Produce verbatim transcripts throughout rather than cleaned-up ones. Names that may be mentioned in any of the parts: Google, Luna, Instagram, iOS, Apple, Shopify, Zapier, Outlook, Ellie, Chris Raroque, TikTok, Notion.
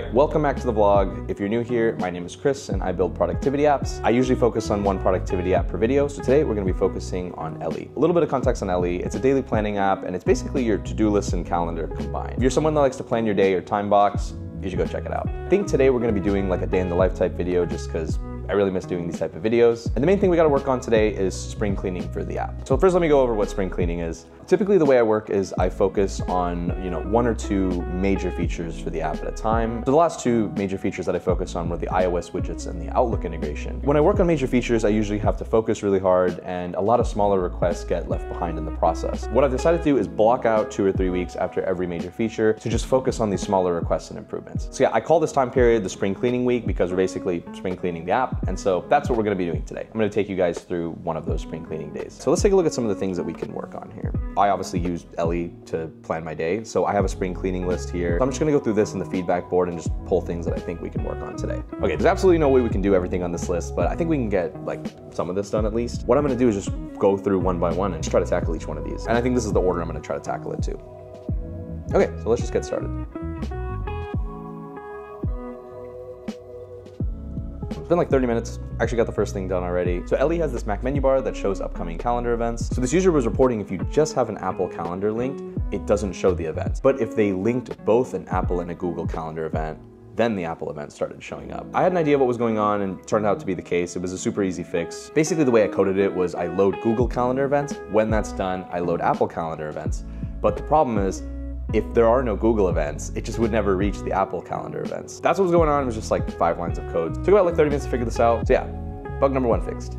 Alright, welcome back to the vlog. If you're new here, my name is Chris and I build productivity apps. I usually focus on one productivity app per video, so today we're going to be focusing on Ellie. A little bit of context on Ellie, it's a daily planning app and it's basically your to-do list and calendar combined. If you're someone that likes to plan your day or time box, you should go check it out. I think today we're going to be doing like a day in the life type video just because I really miss doing these type of videos. And the main thing we gotta work on today is spring cleaning for the app. So first let me go over what spring cleaning is. Typically the way I work is I focus on, you know, one or two major features for the app at a time. So the last two major features that I focused on were the iOS widgets and the Outlook integration. When I work on major features, I usually have to focus really hard and a lot of smaller requests get left behind in the process. What I've decided to do is block out two or three weeks after every major feature to just focus on these smaller requests and improvements. So yeah, I call this time period the spring cleaning week because we're basically spring cleaning the app. And so that's what we're gonna be doing today. I'm gonna take you guys through one of those spring cleaning days. So let's take a look at some of the things that we can work on here. I obviously used Ellie to plan my day. So I have a spring cleaning list here. So I'm just gonna go through this in the feedback board and just pull things that I think we can work on today. Okay, there's absolutely no way we can do everything on this list, but I think we can get like some of this done at least. What I'm gonna do is just go through one by one and just try to tackle each one of these. And I think this is the order I'm gonna try to tackle it too. Okay, so let's just get started. Been like thirty minutes, actually got the first thing done already. So Ellie has this Mac menu bar that shows upcoming calendar events. So this user was reporting if you just have an Apple calendar linked, it doesn't show the events. But if they linked both an Apple and a Google calendar event, then the Apple event started showing up. I had an idea what was going on and it turned out to be the case. It was a super easy fix. Basically the way I coded it was I load Google calendar events. When that's done, I load Apple calendar events. But the problem is, if there are no Google events, it just would never reach the Apple calendar events. That's what was going on. It was just like five lines of code. Took about like thirty minutes to figure this out. So yeah, bug number one fixed.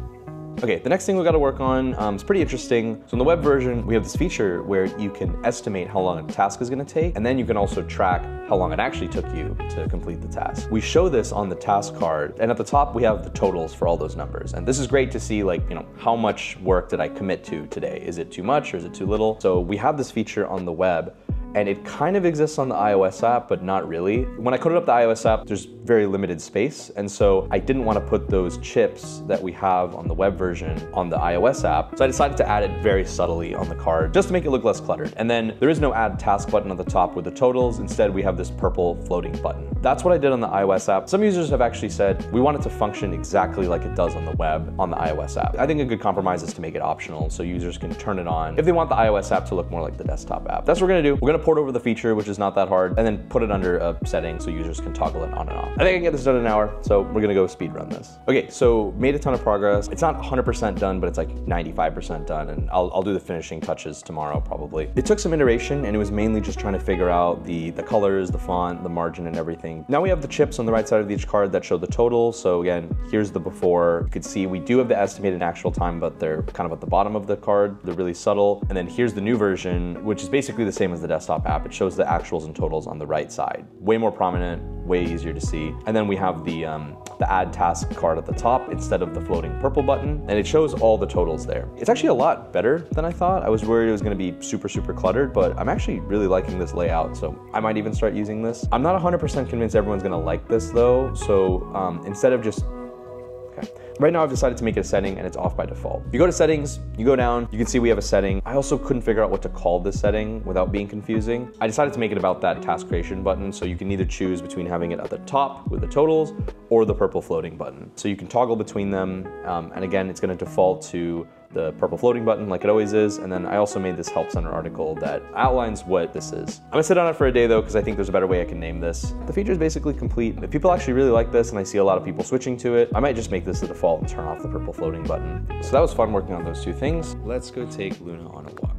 Okay, the next thing we gotta work on um, is pretty interesting. So in the web version, we have this feature where you can estimate how long a task is gonna take, and then you can also track how long it actually took you to complete the task. We show this on the task card, and at the top we have the totals for all those numbers. And this is great to see, like, you know, how much work did I commit to today? Is it too much or is it too little? So we have this feature on the web, and it kind of exists on the iOS app, but not really. When I coded up the iOS app, there's very limited space. And so I didn't want to put those chips that we have on the web version on the iOS app. So I decided to add it very subtly on the card just to make it look less cluttered. And then there is no add task button at the top with the totals. Instead, we have this purple floating button. That's what I did on the iOS app. Some users have actually said, we want it to function exactly like it does on the web on the iOS app. I think a good compromise is to make it optional so users can turn it on if they want the iOS app to look more like the desktop app. That's what we're gonna do. We're gonna port over the feature, which is not that hard, and then put it under a setting so users can toggle it on and off. I think I can get this done in an hour, so we're gonna go speed run this. Okay, so made a ton of progress. It's not one hundred percent done, but it's like ninety-five percent done, and I'll, I'll do the finishing touches tomorrow probably. It took some iteration, and it was mainly just trying to figure out the, the colors, the font, the margin, and everything. Now we have the chips on the right side of each card that show the total, so again, here's the before. You could see we do have the estimated and actual time, but they're kind of at the bottom of the card. They're really subtle. And then here's the new version, which is basically the same as the desktop app. It shows the actuals and totals on the right side. Way more prominent, way easier to see. And then we have the, um, the add task card at the top instead of the floating purple button. And it shows all the totals there. It's actually a lot better than I thought. I was worried it was gonna be super, super cluttered, but I'm actually really liking this layout. So I might even start using this. I'm not one hundred percent convinced everyone's gonna like this though. So um, instead of just, okay. Right now I've decided to make it a setting and it's off by default. If you go to settings, you go down, you can see we have a setting. I also couldn't figure out what to call this setting without being confusing. I decided to make it about that task creation button. So you can either choose between having it at the top with the totals or the purple floating button. So you can toggle between them. Um, and again, it's gonna default to the purple floating button like it always is. And then I also made this help center article that outlines what this is. I'm gonna sit on it for a day though, because I think there's a better way I can name this. The feature is basically complete. If people actually really like this and I see a lot of people switching to it, I might just make this the default and turn off the purple floating button. So that was fun working on those two things. Let's go take Luna on a walk.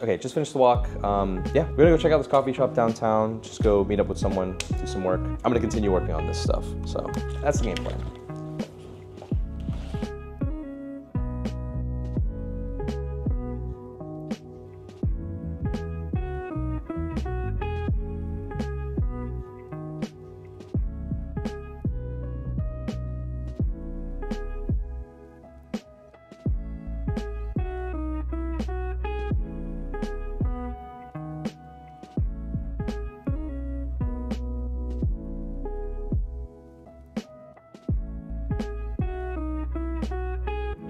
Okay, just finished the walk. Um, yeah, we're gonna go check out this coffee shop downtown, just go meet up with someone, do some work. I'm gonna continue working on this stuff. So that's the game plan.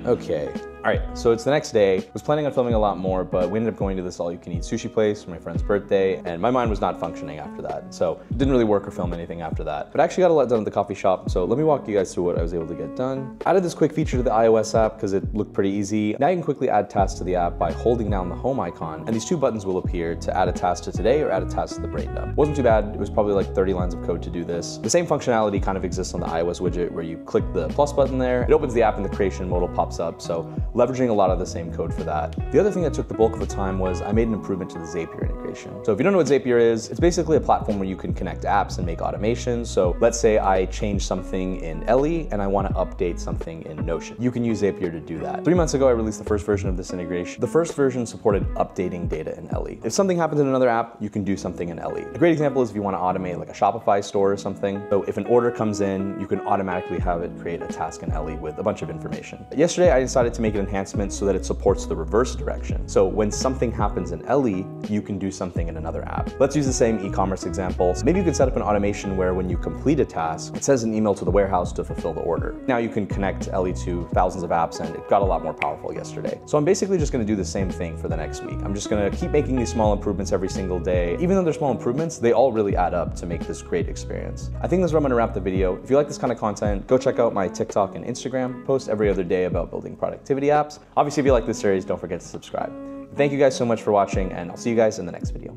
Okay. All right, so it's the next day. I was planning on filming a lot more, but we ended up going to this all-you-can-eat sushi place for my friend's birthday, and my mind was not functioning after that. So it didn't really work or film anything after that. But I actually got a lot done at the coffee shop, so let me walk you guys through what I was able to get done. Added this quick feature to the iOS app because it looked pretty easy. Now you can quickly add tasks to the app by holding down the home icon, and these two buttons will appear to add a task to today or add a task to the brain dump. Wasn't too bad. It was probably like thirty lines of code to do this. The same functionality kind of exists on the iOS widget where you click the plus button there. It opens the app and the creation modal pops up. So leveraging a lot of the same code for that. The other thing that took the bulk of the time was I made an improvement to the Zapier integration. So if you don't know what Zapier is, it's basically a platform where you can connect apps and make automations. So let's say I change something in Ellie and I want to update something in Notion. You can use Zapier to do that. Three months ago, I released the first version of this integration. The first version supported updating data in Ellie. If something happens in another app, you can do something in Ellie. A great example is if you want to automate like a Shopify store or something. So if an order comes in, you can automatically have it create a task in Ellie with a bunch of information. Yesterday, I decided to make an enhancement so that it supports the reverse direction. So when something happens in Ellie, you can do something in another app. Let's use the same e-commerce example. Maybe you can set up an automation where when you complete a task, it sends an email to the warehouse to fulfill the order. Now you can connect Ellie to thousands of apps, and it got a lot more powerful yesterday. So I'm basically just gonna do the same thing for the next week. I'm just gonna keep making these small improvements every single day. Even though they're small improvements, they all really add up to make this great experience. I think that's where I'm gonna wrap the video. If you like this kind of content, go check out my TikTok and Instagram. Post every other day about building productivity apps. Obviously, if you like this series, don't forget to subscribe. Thank you guys so much for watching, and I'll see you guys in the next video.